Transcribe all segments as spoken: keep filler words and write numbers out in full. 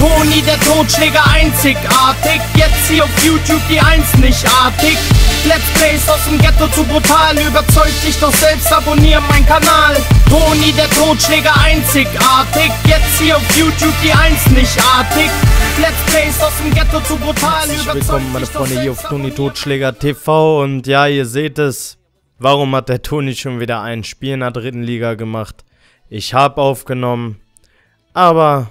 Toni, der Totschläger, einzigartig. Jetzt hier auf YouTube die Eins nicht artig. Let's Plays aus dem Ghetto zu brutal. Überzeug dich doch selbst, abonnier meinen Kanal. Toni, der Totschläger, einzigartig. Jetzt hier auf YouTube die Eins nicht artig. Let's Plays aus dem Ghetto zu brutal. Herzlich willkommen, meine Freunde, hier auf Toni Totschläger T V. Und ja, ihr seht es. Warum hat der Toni schon wieder ein Spiel in der dritten Liga gemacht? Ich habe aufgenommen, aber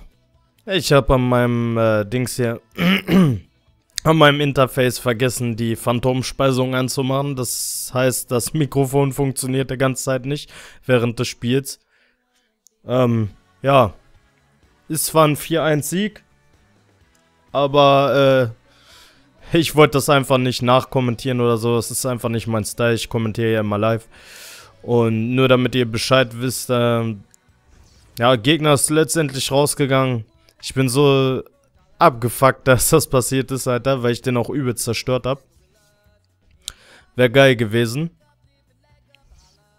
ich habe an meinem äh, Dings hier, an meinem Interface vergessen, die Phantomspeisung anzumachen. Das heißt, das Mikrofon funktioniert die ganze Zeit nicht während des Spiels. Ähm, ja, ist zwar ein vier eins Sieg, aber äh, ich wollte das einfach nicht nachkommentieren oder so. Es ist einfach nicht mein Style, ich kommentiere ja immer live. Und nur damit ihr Bescheid wisst, äh, ja, Gegner ist letztendlich rausgegangen. Ich bin so abgefuckt, dass das passiert ist, Alter, weil ich den auch übel zerstört hab. Wäre geil gewesen.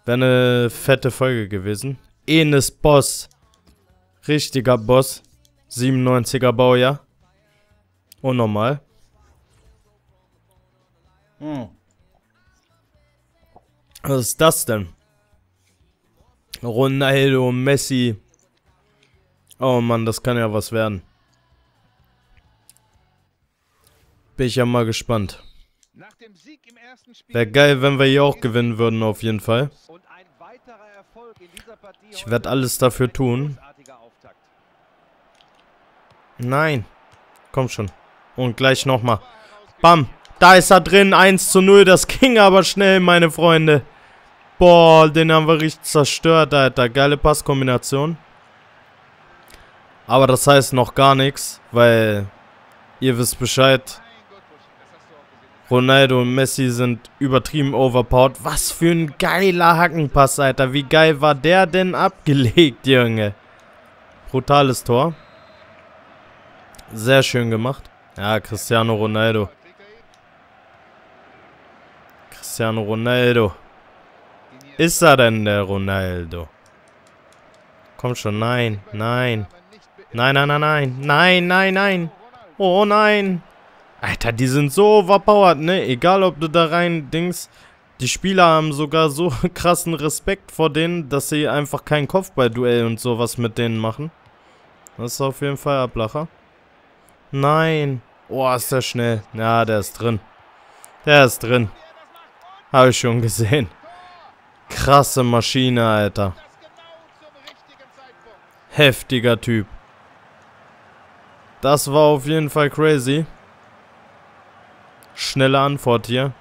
Wäre eine fette Folge gewesen. Enes Boss. Richtiger Boss. siebenundneunziger Baujahr. Und nochmal. Hm. Was ist das denn? Ronaldo, Messi. Oh Mann, das kann ja was werden. Bin ich ja mal gespannt. Wäre geil, wenn wir hier auch gewinnen würden, auf jeden Fall. Ich werde alles dafür tun. Nein. Komm schon. Und gleich nochmal. Bam. Da ist er drin. eins zu null. Das ging aber schnell, meine Freunde. Boah, den haben wir richtig zerstört, Alter. Geile Passkombination. Aber das heißt noch gar nichts, weil ihr wisst Bescheid. Ronaldo und Messi sind übertrieben overpowered. Was für ein geiler Hackenpass, Alter. Wie geil war der denn abgelegt, Junge? Brutales Tor. Sehr schön gemacht. Ja, Cristiano Ronaldo. Cristiano Ronaldo. Ist er denn der Ronaldo? Komm schon, nein, nein. Nein, nein, nein, nein. Nein, nein, nein. Oh nein. Alter, die sind so overpowered, ne? Egal, ob du da rein dings. Die Spieler haben sogar so krassen Respekt vor denen, dass sie einfach kein Kopfballduell und sowas mit denen machen. Das ist auf jeden Fall Ablacher. Nein. Oh, ist der schnell. Ja, der ist drin. Der ist drin. Habe ich schon gesehen. Krasse Maschine, Alter. Heftiger Typ. Das war auf jeden Fall crazy. Schnelle Antwort hier.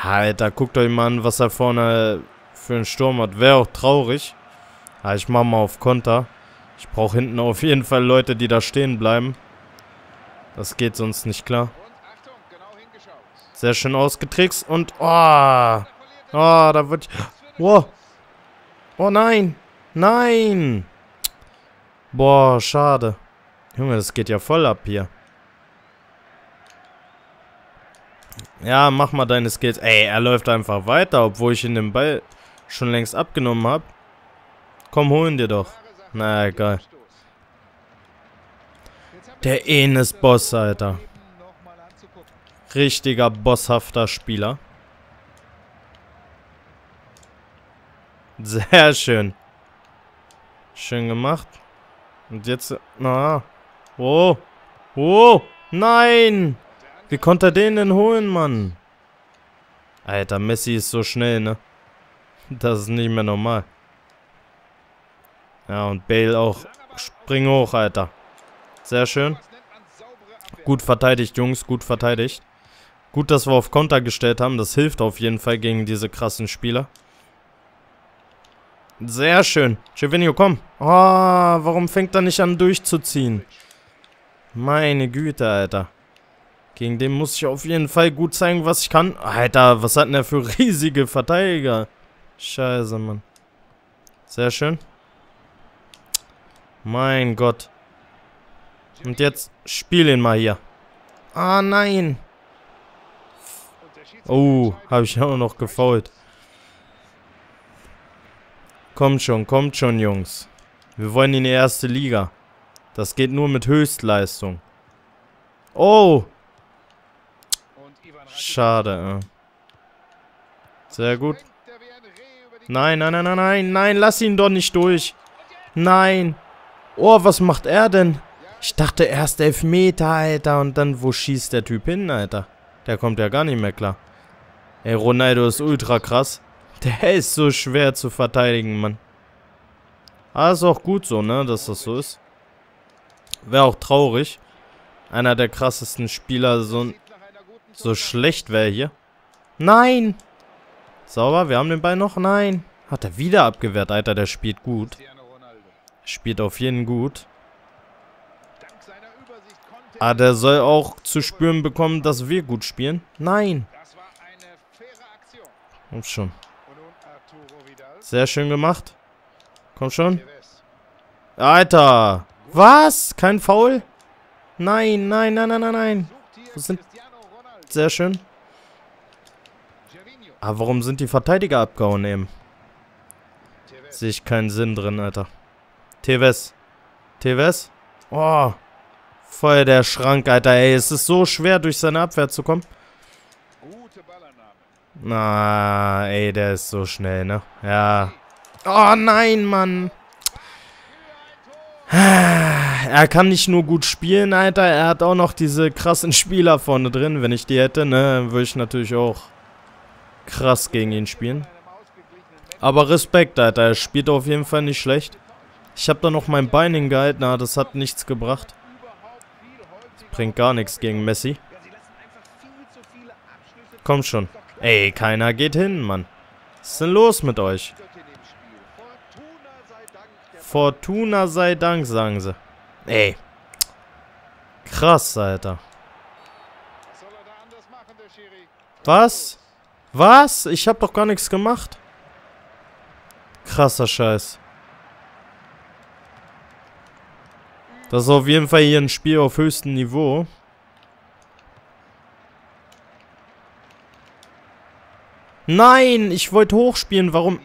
Alter, guckt euch mal an, was er vorne für einen Sturm hat. Wäre auch traurig. Ja, ich mach mal auf Konter. Ich brauche hinten auf jeden Fall Leute, die da stehen bleiben. Das geht sonst nicht klar. Sehr schön ausgetrickst und... Oh, oh da wird... Oh, oh nein. Nein. Boah, schade. Junge, das geht ja voll ab hier. Ja, mach mal deine Skills. Ey, er läuft einfach weiter, obwohl ich ihn den Ball schon längst abgenommen habe. Komm, holen dir doch. Na, egal. Der Enes Boss, Alter. Richtiger bosshafter Spieler. Sehr schön. Schön gemacht. Und jetzt... Na. Oh. Oh. Nein. Wie konnte er den denn holen, Mann? Alter, Messi ist so schnell, ne? Das ist nicht mehr normal. Ja, und Bale auch. Spring hoch, Alter. Sehr schön. Gut verteidigt, Jungs. Gut verteidigt. Gut, dass wir auf Konter gestellt haben. Das hilft auf jeden Fall gegen diese krassen Spieler. Sehr schön. Shevchenko, komm. Oh, warum fängt er nicht an durchzuziehen? Meine Güte, Alter. Gegen den muss ich auf jeden Fall gut zeigen, was ich kann. Alter, was hat denn der für riesige Verteidiger? Scheiße, Mann. Sehr schön. Mein Gott. Und jetzt spiel ihn mal hier. Ah, nein. Oh, habe ich auch noch gefoult. Kommt schon, kommt schon, Jungs. Wir wollen in die erste Liga. Das geht nur mit Höchstleistung. Oh! Schade. Sehr gut. Nein, nein, nein, nein, nein, nein, lass ihn doch nicht durch. Nein. Oh, was macht er denn? Ich dachte erst Elfmeter, Alter. Und dann, wo schießt der Typ hin, Alter? Der kommt ja gar nicht mehr klar. Ey, Ronaldo ist ultra krass. Der ist so schwer zu verteidigen, Mann. Aber ist auch gut so, ne, dass das so ist. Wäre auch traurig. Einer der krassesten Spieler so, so schlecht wäre hier. Nein! Sauber, wir haben den Ball noch. Nein! Hat er wieder abgewehrt, Alter. Der spielt gut. Spielt auf jeden gut. Ah, der soll auch zu spüren bekommen, dass wir gut spielen. Nein! Komm schon. Sehr schön gemacht. Komm schon. Alter! Was? Kein Foul? Nein, nein, nein, nein, nein, nein. Wo sind... Sehr schön. Aber warum sind die Verteidiger abgehauen eben? Sehe ich keinen Sinn drin, Alter. Tevez. Tevez. Oh. Voll der Schrank, Alter. Ey, es ist so schwer, durch seine Abwehr zu kommen. Na, ey, der ist so schnell, ne? Ja. Oh, nein, Mann. Er kann nicht nur gut spielen, Alter, er hat auch noch diese krassen Spieler vorne drin. Wenn ich die hätte, ne, würde ich natürlich auch krass gegen ihn spielen. Aber Respekt, Alter, er spielt auf jeden Fall nicht schlecht. Ich habe da noch mein Bein hingehalten, na, das hat nichts gebracht. Das bringt gar nichts gegen Messi. Komm schon. Ey, keiner geht hin, Mann. Was ist denn los mit euch? Fortuna sei Dank, sagen sie. Ey. Krass, Alter. Was? Was? Ich hab doch gar nichts gemacht. Krasser Scheiß. Das ist auf jeden Fall hier ein Spiel auf höchstem Niveau. Nein, ich wollte hochspielen. Warum...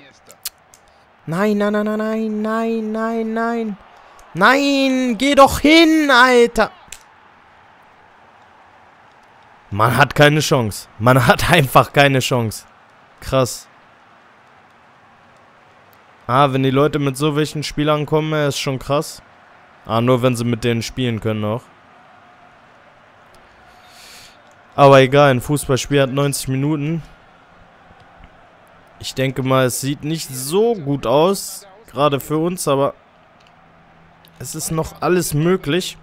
Nein, nein, nein, nein, nein, nein, nein, nein. Nein, geh doch hin, Alter. Man hat keine Chance. Man hat einfach keine Chance. Krass. Ah, wenn die Leute mit so welchen Spielern kommen, ist schon krass. Ah, nur wenn sie mit denen spielen können auch. Aber egal, ein Fußballspiel hat neunzig Minuten. Ich denke mal, es sieht nicht so gut aus, gerade für uns, aber es ist noch alles möglich.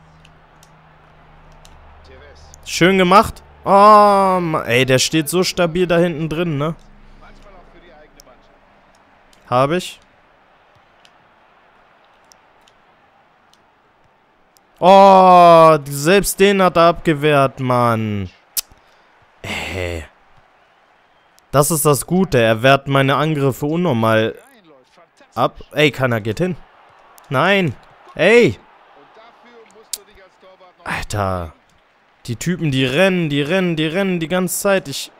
Schön gemacht. Oh, ey, der steht so stabil da hinten drin, ne? Habe ich. Oh, selbst den hat er abgewehrt, Mann. Ey. Das ist das Gute. Er wehrt meine Angriffe unnormal ab. Ey, keiner geht hin. Nein. Ey. Alter. Die Typen, die rennen, die rennen, die rennen die ganze Zeit. Ich...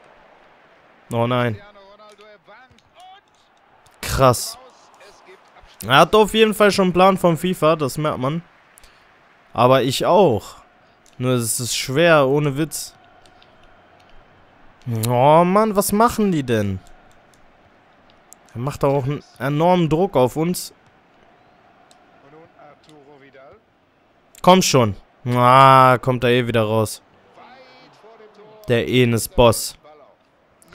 Oh nein. Krass. Er hat auf jeden Fall schon einen Plan von FIFA. Das merkt man. Aber ich auch. Nur es ist schwer, ohne Witz. Oh Mann, was machen die denn? Er macht auch einen enormen Druck auf uns. Komm schon. Ah, kommt er eh wieder raus. Der Enes Boss.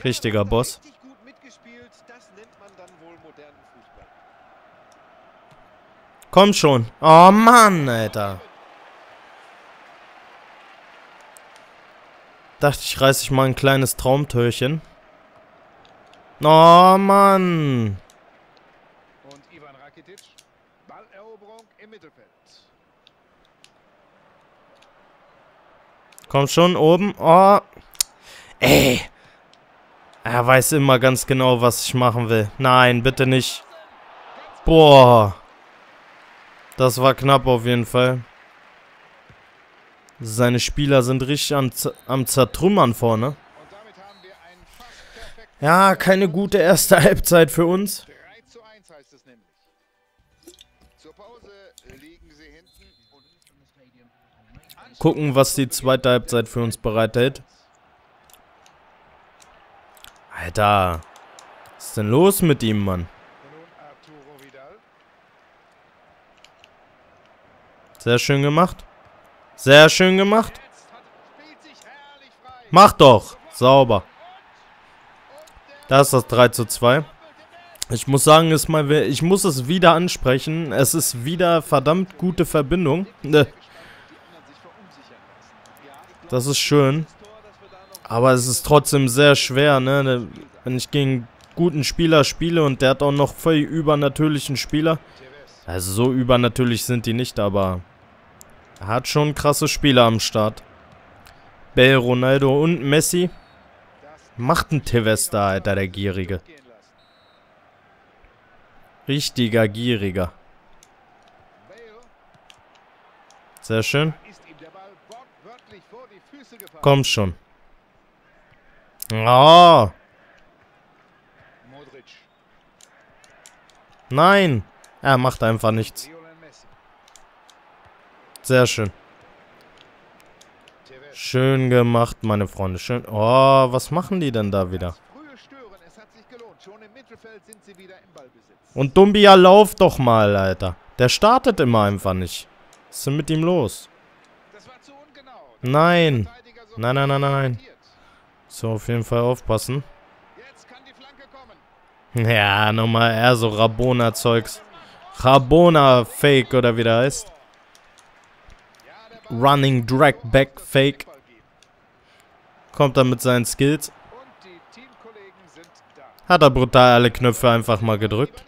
Richtiger Boss. Komm schon. Oh Mann, Alter. Dachte ich, reiß ich mal ein kleines Traumtörchen. Oh Mann. Und Ivan Rakitic. Balleroberung im Mittelfeld. Komm schon, oben. Oh. Ey. Er weiß immer ganz genau, was ich machen will. Nein, bitte nicht. Boah. Das war knapp auf jeden Fall. Seine Spieler sind richtig am, am Zertrümmern vorne. Ja, keine gute erste Halbzeit für uns. gucken, was die zweite Halbzeit für uns bereithält. Alter, was ist denn los mit ihm, Mann? Sehr schön gemacht. Sehr schön gemacht. Mach doch. Sauber. Das ist das drei zu zwei. Ich muss sagen, ist mal, ich muss es wieder ansprechen. Es ist wieder verdammt gute Verbindung. Das ist schön. Aber es ist trotzdem sehr schwer, ne? Wenn ich gegen guten Spieler spiele und der hat auch noch voll übernatürlichen Spieler. Also so übernatürlich sind die nicht, aber er hat schon krasse Spieler am Start. Bale, Ronaldo und Messi. Macht ein Tevez da, Alter, der Gierige. Richtiger Gieriger. Sehr schön. Komm schon. Oh. Nein. Er macht einfach nichts. Sehr schön. Schön gemacht, meine Freunde. Schön. Oh, was machen die denn da wieder? Und Dumbia, lauf doch mal, Alter. Der startet immer einfach nicht. Was ist denn mit ihm los? Nein. Nein, nein, nein, nein. So, auf jeden Fall aufpassen. Ja, nochmal eher so Rabona-Zeugs. Rabona-Fake oder wie der heißt. Running Drag Back Fake. Kommt dann mit seinen Skills. Hat er brutal alle Knöpfe einfach mal gedrückt.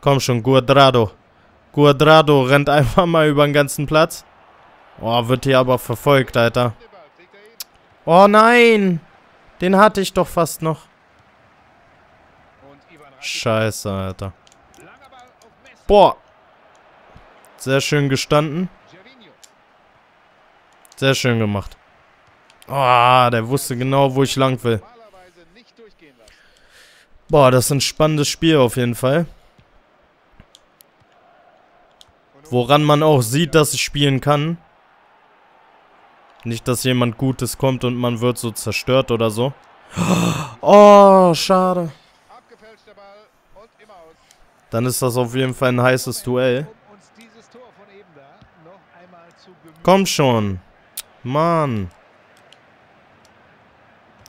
Komm schon, Cuadrado. Cuadrado rennt einfach mal über den ganzen Platz. Oh, wird hier aber verfolgt, Alter. Oh nein! Den hatte ich doch fast noch. Scheiße, Alter. Boah. Sehr schön gestanden. Sehr schön gemacht. Ah, oh, der wusste genau, wo ich lang will. Boah, das ist ein spannendes Spiel auf jeden Fall. Woran man auch sieht, dass ich spielen kann. Nicht, dass jemand Gutes kommt und man wird so zerstört oder so. Oh, schade. Dann ist das auf jeden Fall ein heißes Duell. Komm schon. Mann.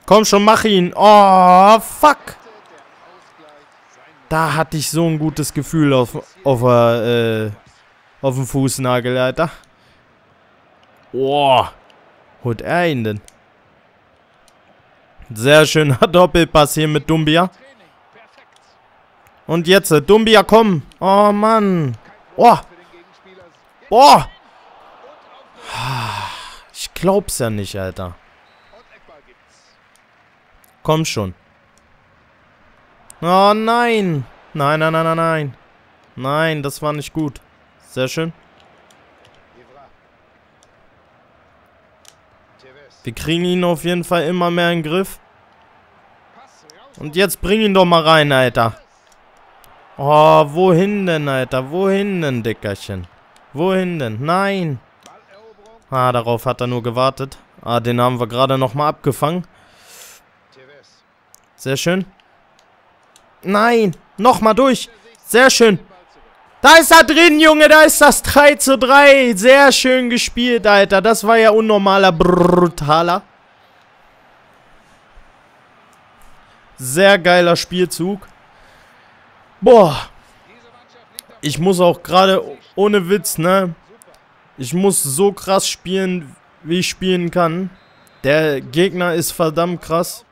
Komm schon, mach ihn. Oh, fuck. Da hatte ich so ein gutes Gefühl auf, auf, äh, auf dem Fußnagel, Alter. Oh. Holt er ihn denn? Sehr schöner Doppelpass hier mit Dumbia. Und jetzt, Dumbia, komm. Oh, Mann. Oh. Oh. Ich glaub's ja nicht, Alter. Komm schon. Oh, nein. Nein, nein, nein, nein, nein. Nein, das war nicht gut. Sehr schön. Wir kriegen ihn auf jeden Fall immer mehr in den Griff. Und jetzt bring ihn doch mal rein, Alter. Oh, wohin denn, Alter? Wohin denn, Dickerchen? Wohin denn? Nein. Ah, darauf hat er nur gewartet. Ah, den haben wir gerade nochmal abgefangen. Sehr schön. Nein, nochmal durch. Sehr schön. Da ist er drin, Junge. Da ist das drei zu drei. Sehr schön gespielt, Alter. Das war ja unnormaler, brutaler. Sehr geiler Spielzug. Boah. Ich muss auch gerade, ohne Witz, ne? Ich muss so krass spielen, wie ich spielen kann. Der Gegner ist verdammt krass.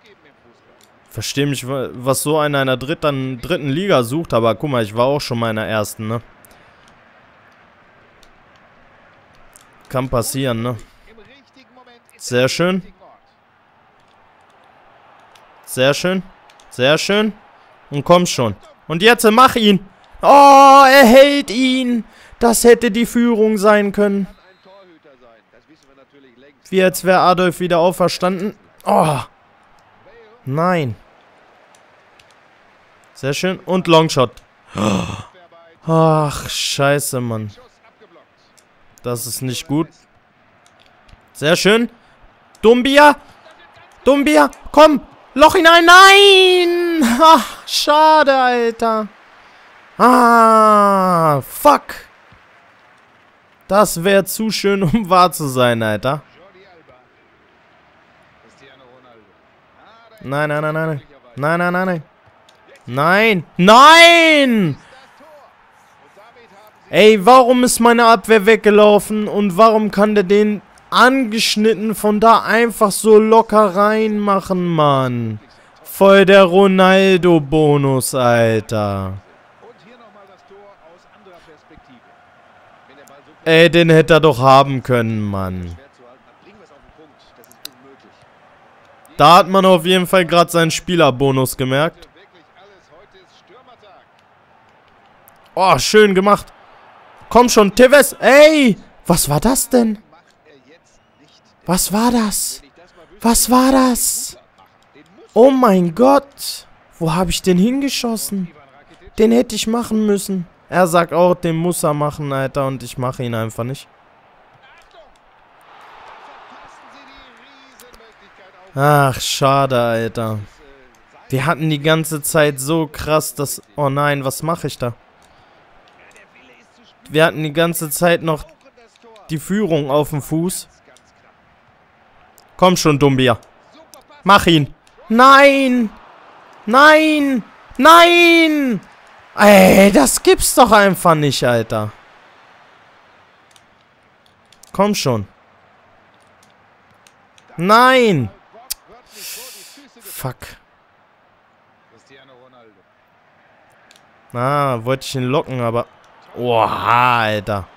Verstehe mich, was so einer in der dritten, dritten Liga sucht. Aber guck mal, ich war auch schon mal in der ersten, ne? Kann passieren, ne? Sehr schön. Sehr schön. Sehr schön. Und komm schon. Und jetzt mach ihn. Oh, er hält ihn. Das hätte die Führung sein können. Wie als wäre Adolf wieder auferstanden. Oh. Nein. Sehr schön. Und Longshot. Ach, scheiße, Mann. Das ist nicht gut. Sehr schön. Dumbia. Dumbia. Komm. Loch hinein. Nein. Ach, schade, Alter. Ah, fuck. Das wäre zu schön, um wahr zu sein, Alter. Nein, nein, nein, nein. Nein, nein, nein, nein. Nein. Nein! Ey, warum ist meine Abwehr weggelaufen? Und warum kann der den angeschnitten von da einfach so locker reinmachen, Mann? Voll der Ronaldo-Bonus, Alter. Ey, den hätte er doch haben können, Mann. Da hat man auf jeden Fall gerade seinen Spielerbonus gemerkt. Oh, schön gemacht. Komm schon, Tevez. Ey, was war das denn? Was war das? Was war das? Oh mein Gott. Wo habe ich den hingeschossen? Den hätte ich machen müssen. Er sagt auch, den muss er machen, Alter. Und ich mache ihn einfach nicht. Ach, schade, Alter. Wir hatten die ganze Zeit so krass, dass... Oh nein, was mache ich da? Wir hatten die ganze Zeit noch die Führung auf dem Fuß. Komm schon, Dumbia. Mach ihn. Nein. Nein. Nein. Ey, das gibt's doch einfach nicht, Alter. Komm schon. Nein. Fuck. Ah, wollte ich ihn locken, aber... Oha, Alter.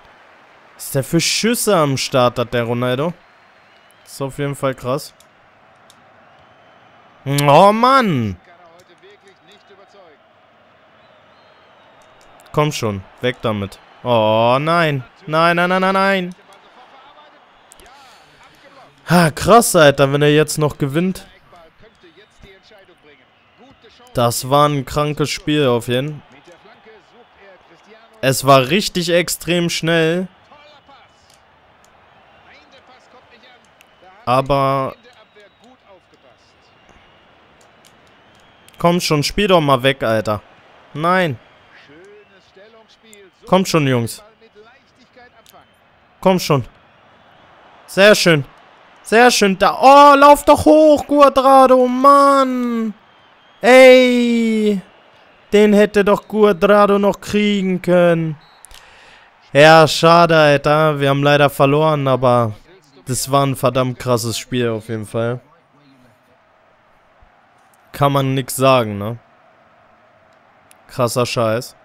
Was ist der für Schüsse am Start, hat der Ronaldo? Ist auf jeden Fall krass. Oh, Mann. Komm schon, weg damit. Oh, nein. Nein, nein, nein, nein, nein. Ha, krass, Alter, wenn er jetzt noch gewinnt. Das war ein krankes Spiel auf jeden Fall. Es war richtig extrem schnell. Aber... Komm schon, spiel doch mal weg, Alter. Nein. Komm schon, Jungs. Komm schon. Sehr schön. Sehr schön. Da. Oh, lauf doch hoch, Cuadrado, Mann. Ey. Den hätte doch Cuadrado noch kriegen können. Ja, schade, Alter. Wir haben leider verloren, aber das war ein verdammt krasses Spiel auf jeden Fall. Kann man nichts sagen, ne? Krasser Scheiß.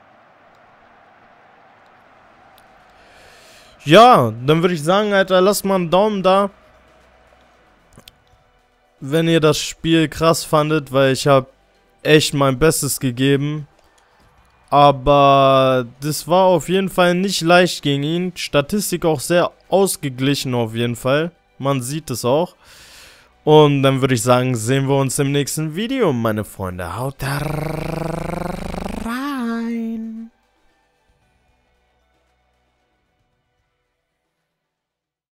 Ja, dann würde ich sagen, Alter, lasst mal einen Daumen da, wenn ihr das Spiel krass fandet, weil ich habe echt mein Bestes gegeben. Aber das war auf jeden Fall nicht leicht gegen ihn. Statistik auch sehr ausgeglichen auf jeden Fall. Man sieht es auch. Und dann würde ich sagen, sehen wir uns im nächsten Video, meine Freunde. Haut rein.